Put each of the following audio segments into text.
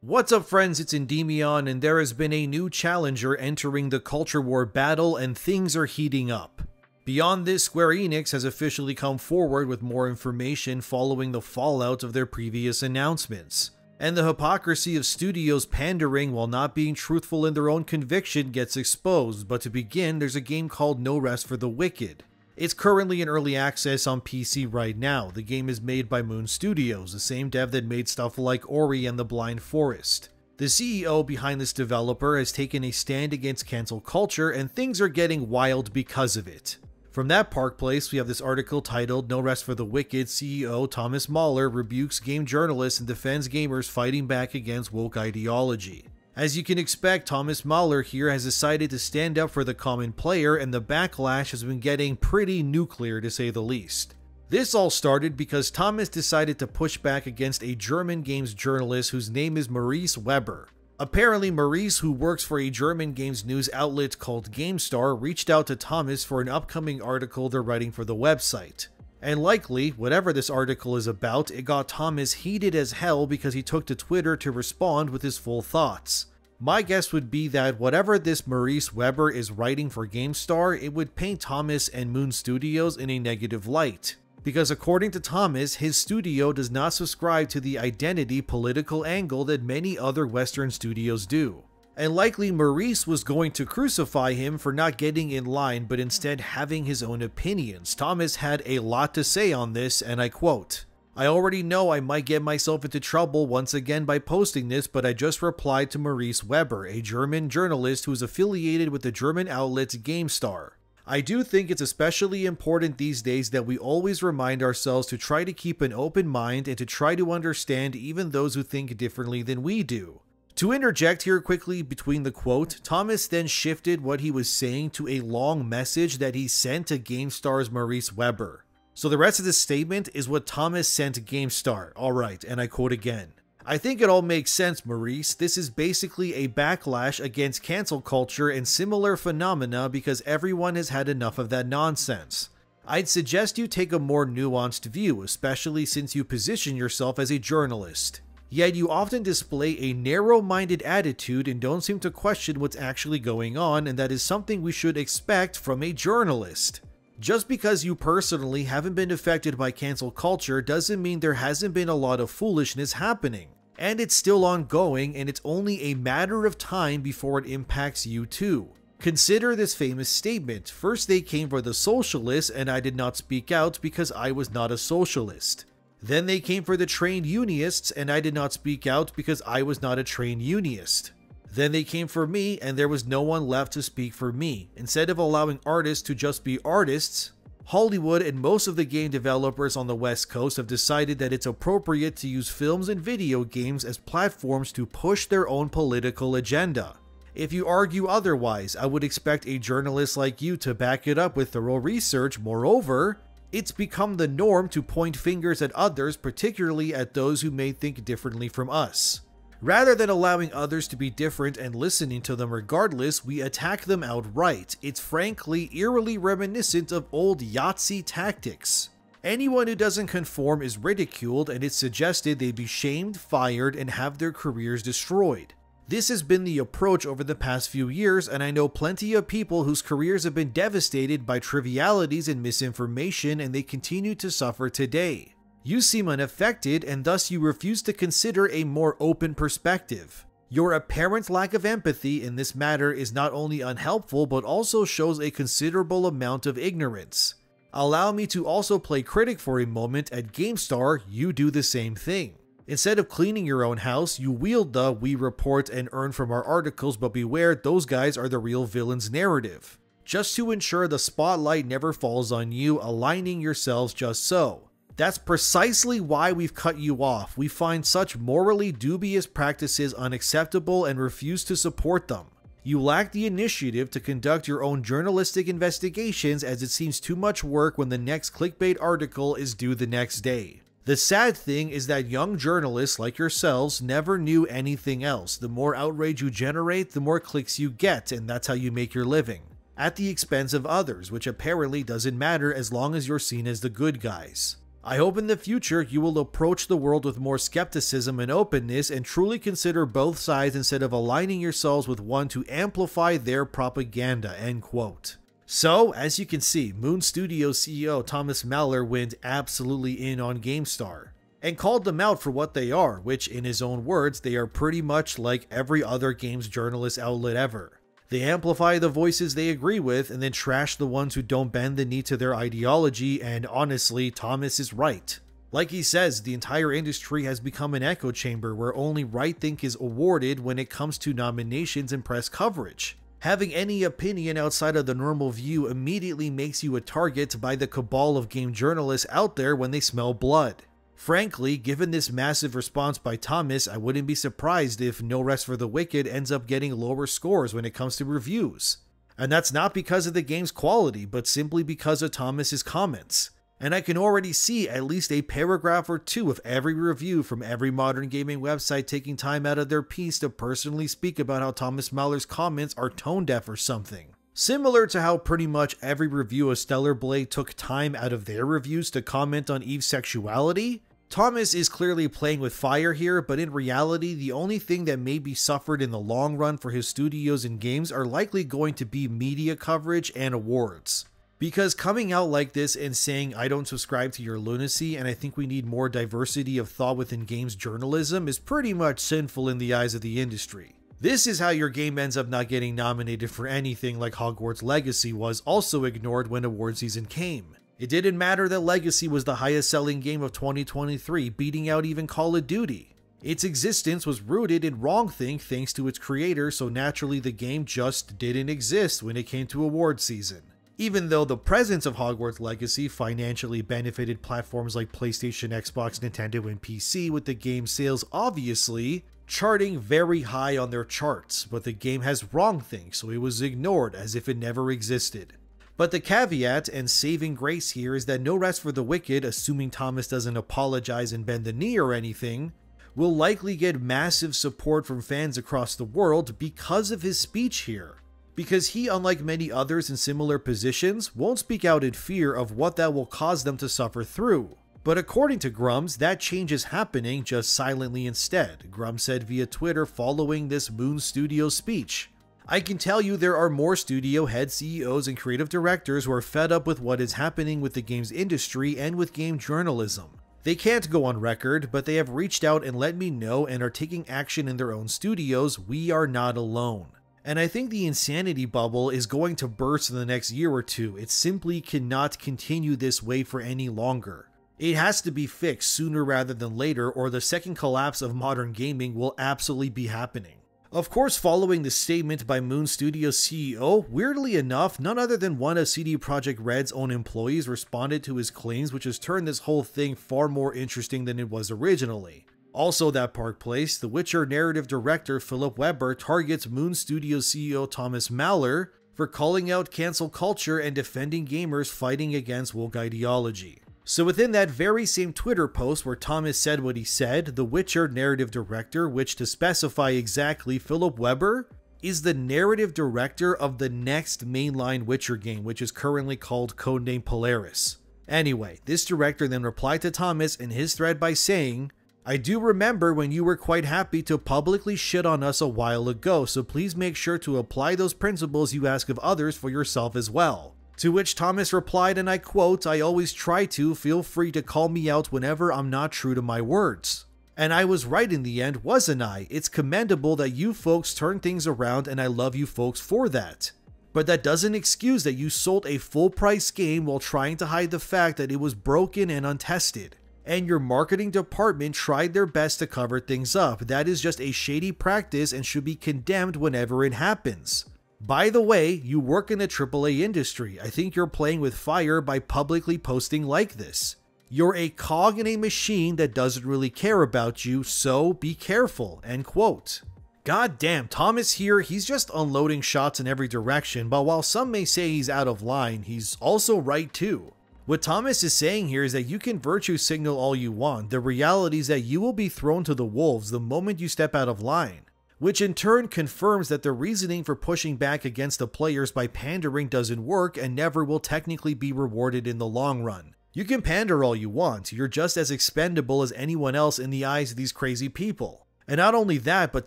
What's up friends, it's Endymion, and there has been a new challenger entering the culture war battle and things are heating up. Beyond this, Square Enix has officially come forward with more information following the fallout of their previous announcements. And the hypocrisy of studios pandering while not being truthful in their own conviction gets exposed, but to begin, there's a game called No Rest for the Wicked. It's currently in early access on PC right now. The game is made by Moon Studios, the same dev that made stuff like Ori and the Blind Forest. The CEO behind this developer has taken a stand against cancel culture, and things are getting wild because of it. From ThatParkPlace, we have this article titled No Rest for the Wicked CEO Thomas Mahler Rebukes Game Journalists and Defends Gamers Fighting Back Against Woke Ideology. As you can expect, Thomas Mahler here has decided to stand up for the common player, and the backlash has been getting pretty nuclear to say the least. This all started because Thomas decided to push back against a German games journalist whose name is Maurice Weber. Apparently Maurice, who works for a German games news outlet called GameStar, reached out to Thomas for an upcoming article they're writing for the website. And likely, whatever this article is about, it got Thomas heated as hell because he took to Twitter to respond with his full thoughts. My guess would be that whatever this Maurice Weber is writing for GameStar, it would paint Thomas and Moon Studios in a negative light. Because according to Thomas, his studio does not subscribe to the identity political angle that many other Western studios do. And likely Maurice was going to crucify him for not getting in line, but instead having his own opinions. Thomas had a lot to say on this, and I quote, "I already know I might get myself into trouble once again by posting this, but I just replied to Maurice Weber, a German journalist who is affiliated with the German outlet GameStar. I do think it's especially important these days that we always remind ourselves to try to keep an open mind and to try to understand even those who think differently than we do." To interject here quickly between the quote, Thomas then shifted what he was saying to a long message that he sent to GameStar's Maurice Weber. So the rest of this statement is what Thomas sent GameStar. Alright, and I quote again, "I think it all makes sense, Maurice. This is basically a backlash against cancel culture and similar phenomena because everyone has had enough of that nonsense. I'd suggest you take a more nuanced view, especially since you position yourself as a journalist. Yet you often display a narrow-minded attitude and don't seem to question what's actually going on, and that is something we should expect from a journalist. Just because you personally haven't been affected by cancel culture doesn't mean there hasn't been a lot of foolishness happening. And it's still ongoing, and it's only a matter of time before it impacts you too. Consider this famous statement. First they came for the socialists, and I did not speak out because I was not a socialist. Then they came for the trained unionists, and I did not speak out because I was not a trained unionist. Then they came for me, and there was no one left to speak for me. Instead of allowing artists to just be artists, Hollywood and most of the game developers on the West Coast have decided that it's appropriate to use films and video games as platforms to push their own political agenda. If you argue otherwise, I would expect a journalist like you to back it up with thorough research. Moreover, it's become the norm to point fingers at others, particularly at those who may think differently from us. Rather than allowing others to be different and listening to them regardless, we attack them outright. It's frankly eerily reminiscent of old Yahtzee tactics. Anyone who doesn't conform is ridiculed, and it's suggested they be shamed, fired, and have their careers destroyed. This has been the approach over the past few years, and I know plenty of people whose careers have been devastated by trivialities and misinformation, and they continue to suffer today. You seem unaffected, and thus you refuse to consider a more open perspective. Your apparent lack of empathy in this matter is not only unhelpful, but also shows a considerable amount of ignorance. Allow me to also play critic for a moment. At GameStar, you do the same thing. Instead of cleaning your own house, you wield the "we report and earn from our articles, but beware, those guys are the real villains" narrative, just to ensure the spotlight never falls on you, aligning yourselves just so. That's precisely why we've cut you off. We find such morally dubious practices unacceptable and refuse to support them. You lack the initiative to conduct your own journalistic investigations, as it seems too much work when the next clickbait article is due the next day. The sad thing is that young journalists like yourselves never knew anything else. The more outrage you generate, the more clicks you get, and that's how you make your living. At the expense of others, which apparently doesn't matter as long as you're seen as the good guys. I hope in the future you will approach the world with more skepticism and openness and truly consider both sides instead of aligning yourselves with one to amplify their propaganda." End quote. So, as you can see, Moon Studios CEO Thomas Mahler went absolutely in on GameStar and called them out for what they are, which, in his own words, they are pretty much like every other games journalist outlet ever. They amplify the voices they agree with and then trash the ones who don't bend the knee to their ideology, and honestly, Thomas is right. Like he says, the entire industry has become an echo chamber where only right think is awarded when it comes to nominations and press coverage. Having any opinion outside of the normal view immediately makes you a target by the cabal of game journalists out there when they smell blood. Frankly, given this massive response by Thomas, I wouldn't be surprised if No Rest for the Wicked ends up getting lower scores when it comes to reviews. And that's not because of the game's quality, but simply because of Thomas's comments. And I can already see at least a paragraph or two of every review from every modern gaming website taking time out of their piece to personally speak about how Thomas Mahler's comments are tone deaf or something. Similar to how pretty much every review of Stellar Blade took time out of their reviews to comment on Eve's sexuality, Thomas is clearly playing with fire here, but in reality, the only thing that may be suffered in the long run for his studios and games are likely going to be media coverage and awards. Because coming out like this and saying, "I don't subscribe to your lunacy and I think we need more diversity of thought within games journalism," is pretty much sinful in the eyes of the industry. This is how your game ends up not getting nominated for anything, like Hogwarts Legacy was also ignored when award season came. It didn't matter that Legacy was the highest selling game of 2023, beating out even Call of Duty. Its existence was rooted in wrongthink thanks to its creator, so naturally the game just didn't exist when it came to award season. Even though the presence of Hogwarts Legacy financially benefited platforms like PlayStation, Xbox, Nintendo, and PC, with the game's sales obviously charting very high on their charts, but the game has wrong things, so it was ignored as if it never existed. But the caveat and saving grace here is that No Rest for the Wicked, assuming Thomas doesn't apologize and bend the knee or anything, will likely get massive support from fans across the world because of his speech here. Because he, unlike many others in similar positions, won't speak out in fear of what that will cause them to suffer through. But according to Grummz, that change is happening, just silently instead. Grummz said via Twitter following this Moon Studios speech, "I can tell you there are more studio head CEOs and creative directors who are fed up with what is happening with the games industry and with game journalism. They can't go on record, but they have reached out and let me know and are taking action in their own studios. We are not alone. And I think the insanity bubble is going to burst in the next year or two. It simply cannot continue this way for any longer. It has to be fixed sooner rather than later, or the second collapse of modern gaming will absolutely be happening." Of course, following the statement by Moon Studios CEO, weirdly enough, none other than one of CD Projekt Red's own employees responded to his claims, which has turned this whole thing far more interesting than it was originally. Also, ThatParkPlace, The Witcher narrative director Philip Weber targets Moon Studios CEO Thomas Mahler for calling out cancel culture and defending gamers fighting against woke ideology. So within that very same Twitter post where Thomas said what he said, The Witcher narrative director, which, to specify exactly, Philip Weber is the narrative director of the next mainline Witcher game, which is currently called Codename Polaris. Anyway, this director then replied to Thomas in his thread by saying, "I do remember when you were quite happy to publicly shit on us a while ago, so please make sure to apply those principles you ask of others for yourself as well." To which Thomas replied, and I quote, "I always try to, feel free to call me out whenever I'm not true to my words. And I was right in the end, wasn't I? It's commendable that you folks turned things around and I love you folks for that. But that doesn't excuse that you sold a full price game while trying to hide the fact that it was broken and untested. And your marketing department tried their best to cover things up. That is just a shady practice and should be condemned whenever it happens. By the way, you work in the AAA industry. I think you're playing with fire by publicly posting like this. You're a cog in a machine that doesn't really care about you, so be careful." End quote. God damn, Thomas here, he's just unloading shots in every direction, but while some may say he's out of line, he's also right too. What Thomas is saying here is that you can virtue signal all you want, the reality is that you will be thrown to the wolves the moment you step out of line. Which in turn confirms that the reasoning for pushing back against the players by pandering doesn't work and never will technically be rewarded in the long run. You can pander all you want, you're just as expendable as anyone else in the eyes of these crazy people. And not only that, but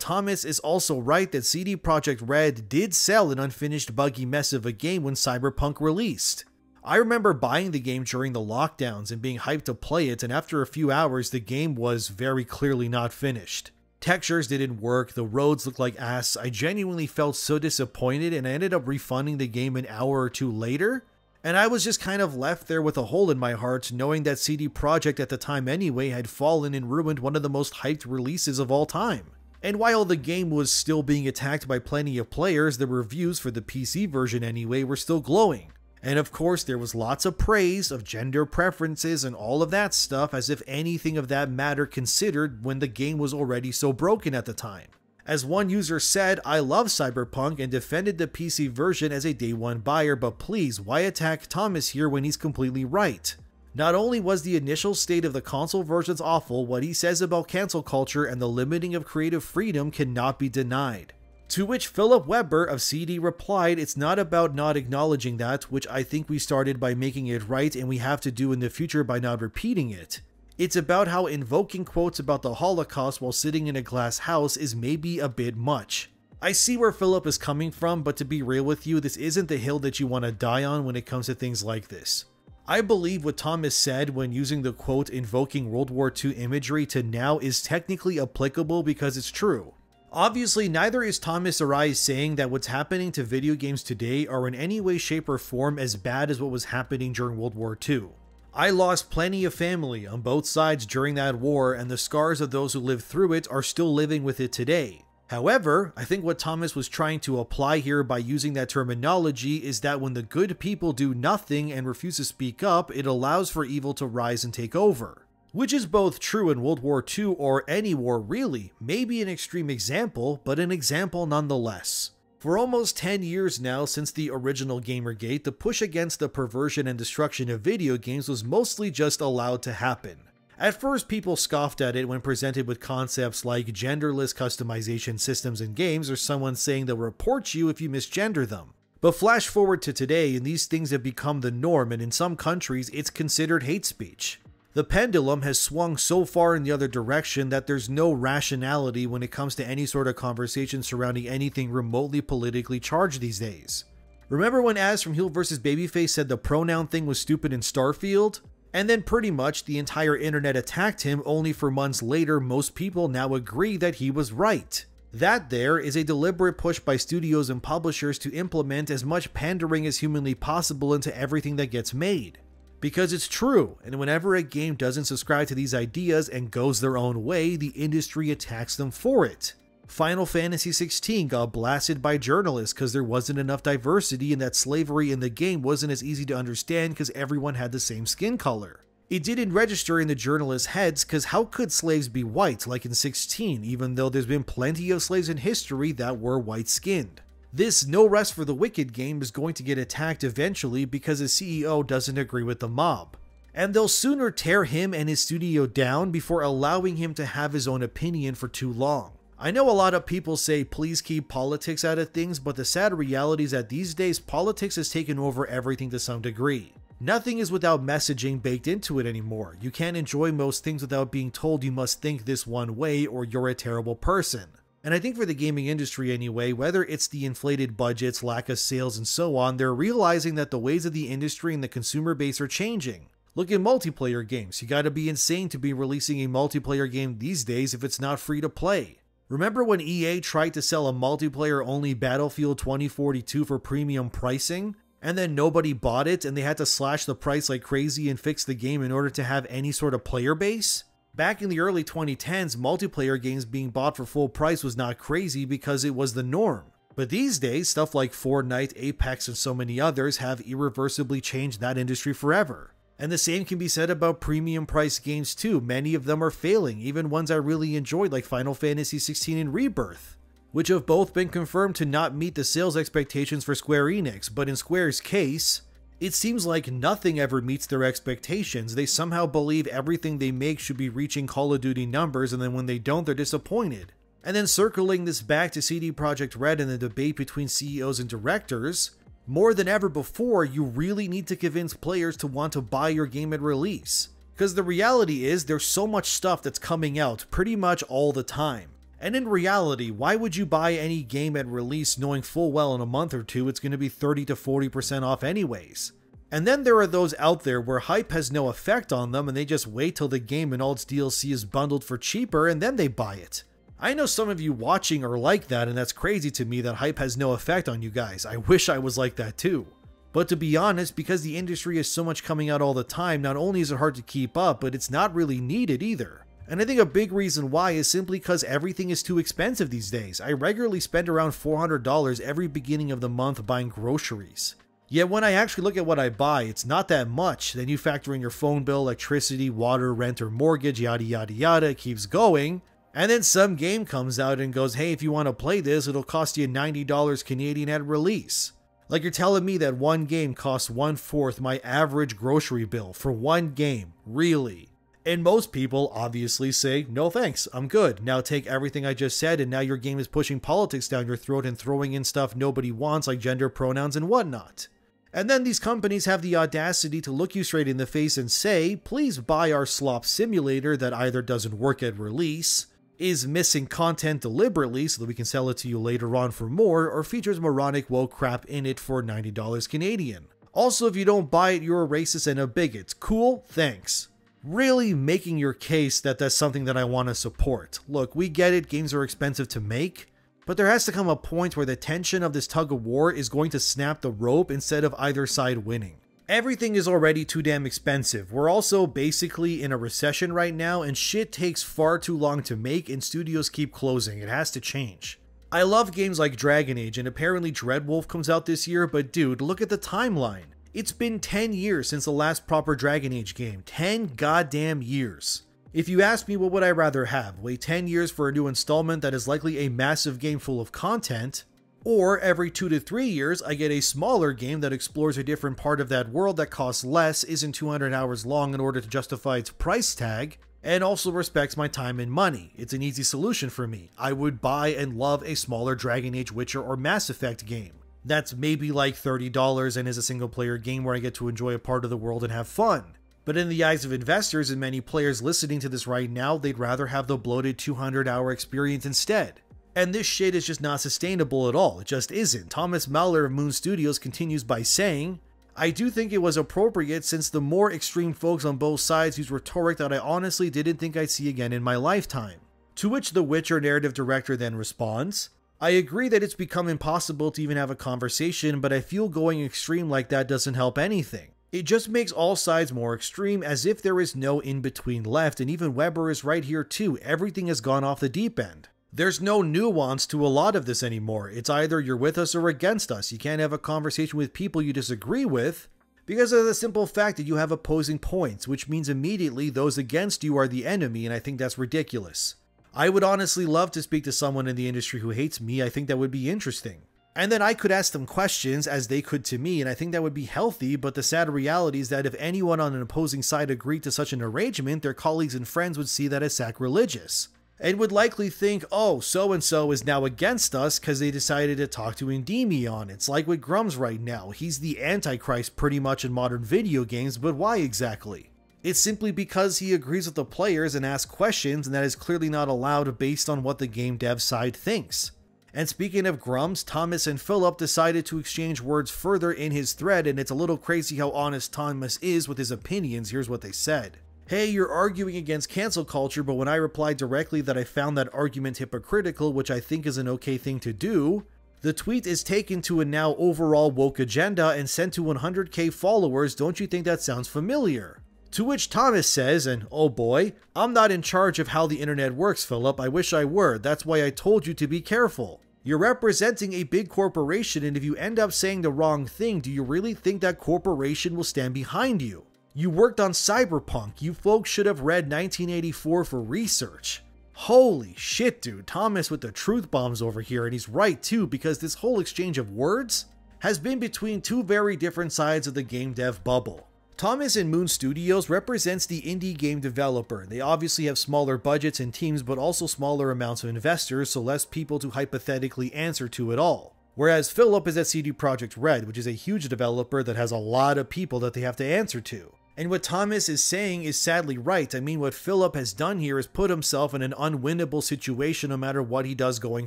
Thomas is also right that CD Projekt Red did sell an unfinished buggy mess of a game when Cyberpunk released. I remember buying the game during the lockdowns and being hyped to play it, and after a few hours the game was very clearly not finished. Textures didn't work, the roads looked like ass, I genuinely felt so disappointed, and I ended up refunding the game an hour or two later. And I was just kind of left there with a hole in my heart, knowing that CD Projekt at the time anyway had fallen and ruined one of the most hyped releases of all time. And while the game was still being attacked by plenty of players, the reviews for the PC version anyway were still glowing. And of course, there was lots of praise of gender preferences and all of that stuff, as if anything of that matter considered when the game was already so broken at the time. As one user said, "I love Cyberpunk and defended the PC version as a day one buyer, but please, why attack Thomas here when he's completely right? Not only was the initial state of the console versions awful, what he says about cancel culture and the limiting of creative freedom cannot be denied." To which Philip Weber of CD replied, "It's not about not acknowledging that, which I think we started by making it right and we have to do in the future by not repeating it. It's about how invoking quotes about the Holocaust while sitting in a glass house is maybe a bit much." I see where Philip is coming from, but to be real with you, this isn't the hill that you want to die on when it comes to things like this. I believe what Thomas said when using the quote invoking World War II imagery to now is technically applicable because it's true. Obviously, neither is Thomas or I saying that what's happening to video games today are in any way, shape, or form as bad as what was happening during World War II. I lost plenty of family on both sides during that war, and the scars of those who lived through it are still living with it today. However, I think what Thomas was trying to apply here by using that terminology is that when the good people do nothing and refuse to speak up, it allows for evil to rise and take over. Which is both true in World War II or any war really, maybe an extreme example, but an example nonetheless. For almost 10 years now since the original Gamergate, the push against the perversion and destruction of video games was mostly just allowed to happen. At first, people scoffed at it when presented with concepts like genderless customization systems in games or someone saying they'll report you if you misgender them. But flash forward to today and these things have become the norm, and in some countries it's considered hate speech. The pendulum has swung so far in the other direction that there's no rationality when it comes to any sort of conversation surrounding anything remotely politically charged these days. Remember when Az from Heel vs. Babyface said the pronoun thing was stupid in Starfield? And then pretty much the entire internet attacked him, only for months later most people now agree that he was right. That there is a deliberate push by studios and publishers to implement as much pandering as humanly possible into everything that gets made. Because it's true, and whenever a game doesn't subscribe to these ideas and goes their own way, the industry attacks them for it. Final Fantasy XVI got blasted by journalists because there wasn't enough diversity and that slavery in the game wasn't as easy to understand because everyone had the same skin color. It didn't register in the journalists' heads because how could slaves be white like in 16, even though there's been plenty of slaves in history that were white-skinned. This No Rest for the Wicked game is going to get attacked eventually because his CEO doesn't agree with the mob. And they'll sooner tear him and his studio down before allowing him to have his own opinion for too long. I know a lot of people say please keep politics out of things, but the sad reality is that these days politics has taken over everything to some degree. Nothing is without messaging baked into it anymore. You can't enjoy most things without being told you must think this one way or you're a terrible person. And I think for the gaming industry anyway, whether it's the inflated budgets, lack of sales, and so on, they're realizing that the ways of the industry and the consumer base are changing. Look at multiplayer games. You gotta be insane to be releasing a multiplayer game these days if it's not free to play. Remember when EA tried to sell a multiplayer-only Battlefield 2042 for premium pricing? And then nobody bought it and they had to slash the price like crazy and fix the game in order to have any sort of player base? Back in the early 2010s, multiplayer games being bought for full price was not crazy because it was the norm. But these days, stuff like Fortnite, Apex, and so many others have irreversibly changed that industry forever. And the same can be said about premium price games too. Many of them are failing, even ones I really enjoyed like Final Fantasy XVI and Rebirth, which have both been confirmed to not meet the sales expectations for Square Enix, but in Square's case, it seems like nothing ever meets their expectations. They somehow believe everything they make should be reaching Call of Duty numbers, and then when they don't, they're disappointed. And then circling this back to CD Projekt Red and the debate between CEOs and directors, More than ever before, you really need to convince players to want to buy your game at release. Because the reality is, there's so much stuff that's coming out pretty much all the time. And in reality, why would you buy any game at release knowing full well in a month or two it's going to be 30 to 40% off anyways? And then there are those out there where hype has no effect on them and they just wait till the game and all its DLC is bundled for cheaper and then they buy it. I know some of you watching are like that, and that's crazy to me that hype has no effect on you guys. I wish I was like that too. But to be honest, because the industry is so much coming out all the time, not only is it hard to keep up, but it's not really needed either. And I think a big reason why is simply because everything is too expensive these days. I regularly spend around $400 every beginning of the month buying groceries. Yet when I actually look at what I buy, it's not that much. Then you factor in your phone bill, electricity, water, rent, or mortgage, yada yada yada, it keeps going. And then some game comes out and goes, hey, if you want to play this, it'll cost you $90 Canadian at release. Like, you're telling me that one game costs 1/4 my average grocery bill for one game, really? And most people obviously say, no thanks, I'm good. Now take everything I just said and now your game is pushing politics down your throat and throwing in stuff nobody wants like gender pronouns and whatnot. And then these companies have the audacity to look you straight in the face and say, please buy our slop simulator that either doesn't work at release, is missing content deliberately so that we can sell it to you later on for more, or features moronic woke crap in it for $90 Canadian. Also, if you don't buy it, you're a racist and a bigot. Cool? Thanks. Really making your case that that's something that I want to support. Look, we get it, games are expensive to make, but there has to come a point where the tension of this tug of war is going to snap the rope instead of either side winning. Everything is already too damn expensive. We're also basically in a recession right now and shit takes far too long to make and studios keep closing. It has to change. I love games like Dragon Age, and apparently Dread Wolf comes out this year, but dude, look at the timeline. It's been 10 years since the last proper Dragon Age game. 10 goddamn years. If you ask me what would I rather have, wait 10 years for a new installment that is likely a massive game full of content, or every 2 to 3 years I get a smaller game that explores a different part of that world that costs less, isn't 200 hours long in order to justify its price tag, and also respects my time and money. It's an easy solution for me. I would buy and love a smaller Dragon Age, Witcher, or Mass Effect game. That's maybe like $30 and is a single player game where I get to enjoy a part of the world and have fun. But in the eyes of investors and many players listening to this right now, they'd rather have the bloated 200-hour experience instead. And this shit is just not sustainable at all, it just isn't. Thomas Mahler of Moon Studios continues by saying, I do think it was appropriate since the more extreme folks on both sides use rhetoric that I honestly didn't think I'd see again in my lifetime. To which The Witcher narrative director then responds, I agree that it's become impossible to even have a conversation, but I feel going extreme like that doesn't help anything. It just makes all sides more extreme, as if there is no in-between left, and even Weber is right here too. Everything has gone off the deep end. There's no nuance to a lot of this anymore. It's either you're with us or against us. You can't have a conversation with people you disagree with because of the simple fact that you have opposing points, which means immediately those against you are the enemy, and I think that's ridiculous. I would honestly love to speak to someone in the industry who hates me. I think that would be interesting. And then I could ask them questions as they could to me, and I think that would be healthy, but the sad reality is that if anyone on an opposing side agreed to such an arrangement, their colleagues and friends would see that as sacrilegious, and would likely think, oh, so-and-so is now against us because they decided to talk to Endymion. It's like with Grummz right now. He's the Antichrist pretty much in modern video games, but why exactly? It's simply because he agrees with the players and asks questions, and that is clearly not allowed based on what the game dev side thinks. And speaking of Grummz, Thomas and Philip decided to exchange words further in his thread, and it's a little crazy how honest Thomas is with his opinions. Here's what they said. Hey, you're arguing against cancel culture, but when I replied directly that I found that argument hypocritical, which I think is an okay thing to do, the tweet is taken to a now overall woke agenda and sent to 100k followers. Don't you think that sounds familiar? To which Thomas says, and oh boy, I'm not in charge of how the internet works, Philip. I wish I were. That's why I told you to be careful. You're representing a big corporation, and if you end up saying the wrong thing, do you really think that corporation will stand behind you? You worked on Cyberpunk. You folks should have read 1984 for research. Holy shit, dude. Thomas with the truth bombs over here, and he's right too, because this whole exchange of words has been between two very different sides of the game dev bubble. Thomas and Moon Studios represents the indie game developer. They obviously have smaller budgets and teams, but also smaller amounts of investors, so less people to hypothetically answer to at all. Whereas Philip is at CD Projekt Red, which is a huge developer that has a lot of people that they have to answer to. And what Thomas is saying is sadly right. I mean, what Philip has done here is put himself in an unwinnable situation no matter what he does going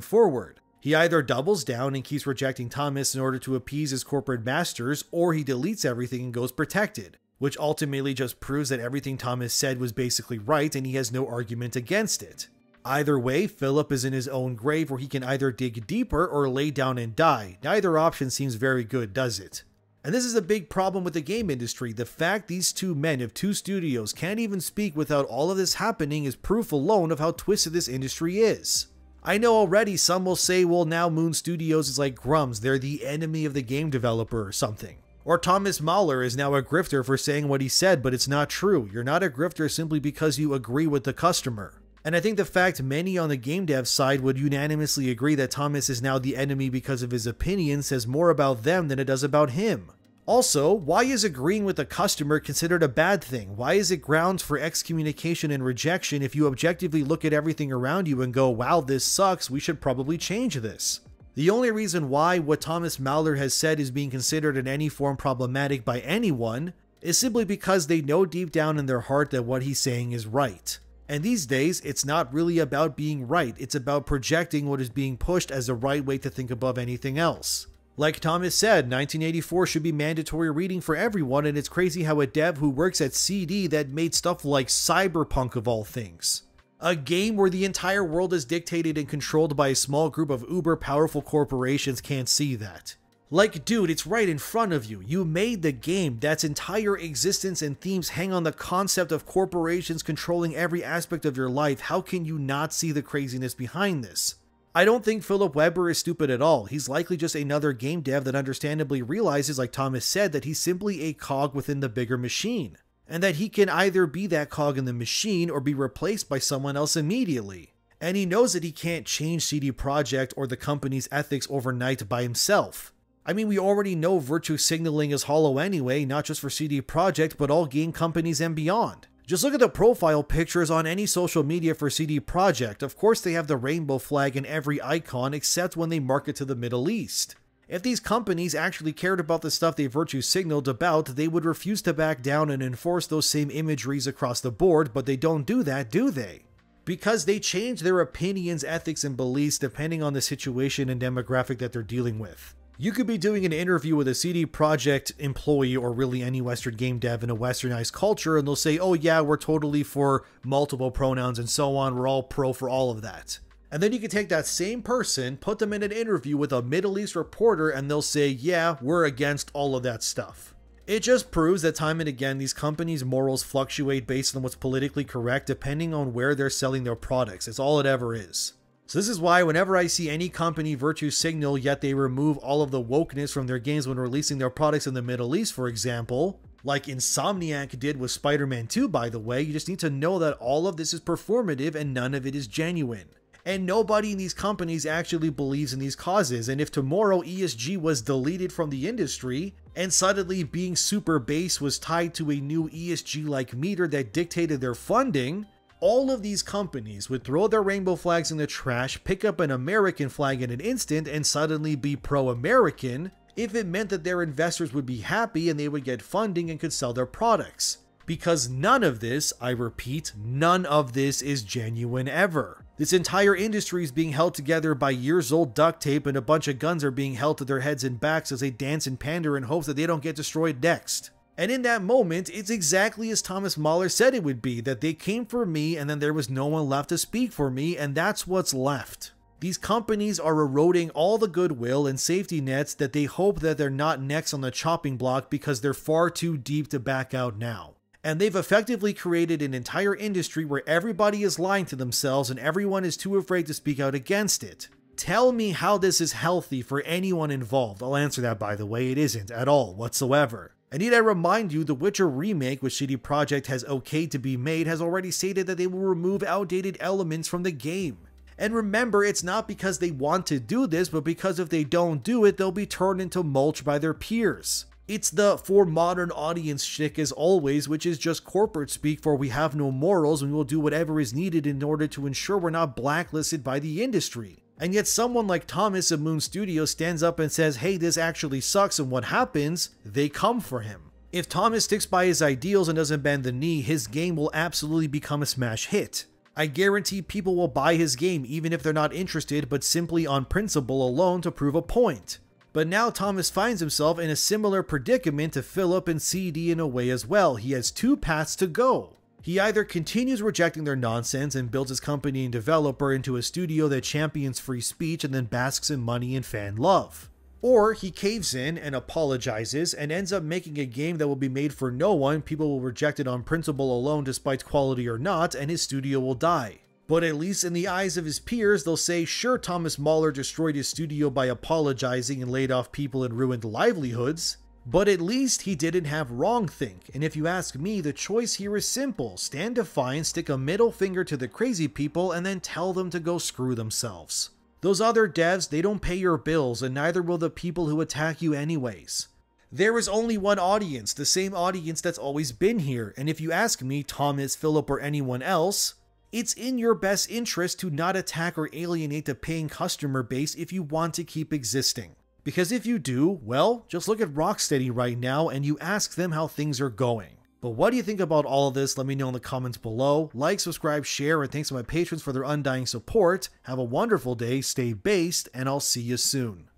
forward. He either doubles down and keeps rejecting Thomas in order to appease his corporate masters, or he deletes everything and goes protected, which ultimately just proves that everything Thomas said was basically right and he has no argument against it. Either way, Philip is in his own grave where he can either dig deeper or lay down and die. Neither option seems very good, does it? And this is a big problem with the game industry. The fact these two men of two studios can't even speak without all of this happening is proof alone of how twisted this industry is. I know already some will say, well, now Moon Studios is like Grummz, they're the enemy of the game developer or something. Or Thomas Mahler is now a grifter for saying what he said, but it's not true. You're not a grifter simply because you agree with the customer. And I think the fact many on the game dev side would unanimously agree that Thomas is now the enemy because of his opinion says more about them than it does about him. Also, why is agreeing with a customer considered a bad thing? Why is it grounds for excommunication and rejection if you objectively look at everything around you and go, wow, this sucks, we should probably change this? The only reason why what Thomas Mahler has said is being considered in any form problematic by anyone is simply because they know deep down in their heart that what he's saying is right. And these days, it's not really about being right, it's about projecting what is being pushed as the right way to think above anything else. Like Thomas said, 1984 should be mandatory reading for everyone, and it's crazy how a dev who works at CD that made stuff like Cyberpunk of all things, a game where the entire world is dictated and controlled by a small group of uber-powerful corporations, can't see that. Like, dude, it's right in front of you. You made the game that's entire existence and themes hang on the concept of corporations controlling every aspect of your life. How can you not see the craziness behind this? I don't think Philip Weber is stupid at all. He's likely just another game dev that understandably realizes, like Thomas said, that he's simply a cog within the bigger machine, and that he can either be that cog in the machine or be replaced by someone else immediately. And he knows that he can't change CD Projekt or the company's ethics overnight by himself. I mean, we already know virtue signaling is hollow anyway, not just for CD Projekt, but all game companies and beyond. Just look at the profile pictures on any social media for CD Projekt. Of course, they have the rainbow flag in every icon, except when they market to the Middle East. If these companies actually cared about the stuff they virtue signaled about, they would refuse to back down and enforce those same imageries across the board, but they don't do that, do they? Because they change their opinions, ethics, and beliefs depending on the situation and demographic that they're dealing with. You could be doing an interview with a CD Projekt employee or really any Western game dev in a westernized culture and they'll say, oh yeah, we're totally for multiple pronouns and so on, we're all pro for all of that. And then you can take that same person, put them in an interview with a Middle East reporter and they'll say, yeah, we're against all of that stuff. It just proves that time and again, these companies' morals fluctuate based on what's politically correct depending on where they're selling their products. It's all it ever is. So this is why whenever I see any company virtue signal, yet they remove all of the wokeness from their games when releasing their products in the Middle East, for example, like Insomniac did with Spider-Man 2, by the way, you just need to know that all of this is performative and none of it is genuine. And nobody in these companies actually believes in these causes, and if tomorrow ESG was deleted from the industry, and suddenly being super base was tied to a new ESG-like meter that dictated their funding, all of these companies would throw their rainbow flags in the trash, pick up an American flag in an instant, and suddenly be pro-American if it meant that their investors would be happy and they would get funding and could sell their products. Because none of this, I repeat, none of this is genuine ever. This entire industry is being held together by years-old duct tape and a bunch of guns are being held to their heads and backs as they dance and pander in hopes that they don't get destroyed next. And in that moment, it's exactly as Thomas Mahler said it would be, that they came for me and then there was no one left to speak for me, and that's what's left. These companies are eroding all the goodwill and safety nets that they hope that they're not next on the chopping block because they're far too deep to back out now. And they've effectively created an entire industry where everybody is lying to themselves and everyone is too afraid to speak out against it. Tell me how this is healthy for anyone involved. I'll answer that, by the way, it isn't at all whatsoever. And need I remind you, The Witcher Remake, which CD Projekt has okayed to be made, has already stated that they will remove outdated elements from the game. And remember, it's not because they want to do this, but because if they don't do it, they'll be turned into mulch by their peers. It's the for modern audience shtick as always, which is just corporate speak for we have no morals and we will do whatever is needed in order to ensure we're not blacklisted by the industry. And yet someone like Thomas of Moon Studios stands up and says, hey, this actually sucks, and what happens? They come for him. If Thomas sticks by his ideals and doesn't bend the knee, his game will absolutely become a smash hit. I guarantee people will buy his game even if they're not interested, but simply on principle alone to prove a point. But now Thomas finds himself in a similar predicament to Philip and CD in a way as well. He has two paths to go. He either continues rejecting their nonsense and builds his company and developer into a studio that champions free speech and then basks in money and fan love. Or he caves in and apologizes and ends up making a game that will be made for no one, people will reject it on principle alone despite quality or not, and his studio will die. But at least in the eyes of his peers, they'll say, sure, Thomas Mahler destroyed his studio by apologizing and laid off people and ruined livelihoods. But at least he didn't have wrong think, and if you ask me, the choice here is simple. Stand defiant, stick a middle finger to the crazy people, and then tell them to go screw themselves. Those other devs, they don't pay your bills, and neither will the people who attack you anyways. There is only one audience, the same audience that's always been here, and if you ask me, Thomas, Philip, or anyone else, it's in your best interest to not attack or alienate the paying customer base if you want to keep existing. Because if you do, well, just look at Rocksteady right now and you ask them how things are going. But what do you think about all of this? Let me know in the comments below. Like, subscribe, share, and thanks to my patrons for their undying support. Have a wonderful day, stay based, and I'll see you soon.